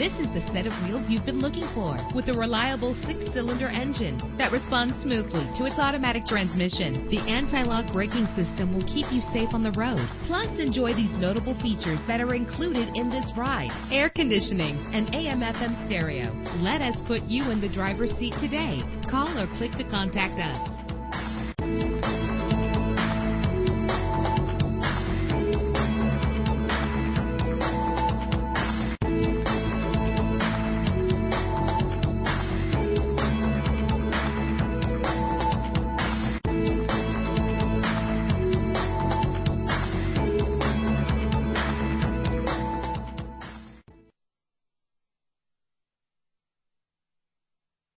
This is the set of wheels you've been looking for, with a reliable 6-cylinder engine that responds smoothly to its automatic transmission. The anti-lock braking system will keep you safe on the road. Plus, enjoy these notable features that are included in this ride: air conditioning and AM/FM stereo. Let us put you in the driver's seat today. Call or click to contact us.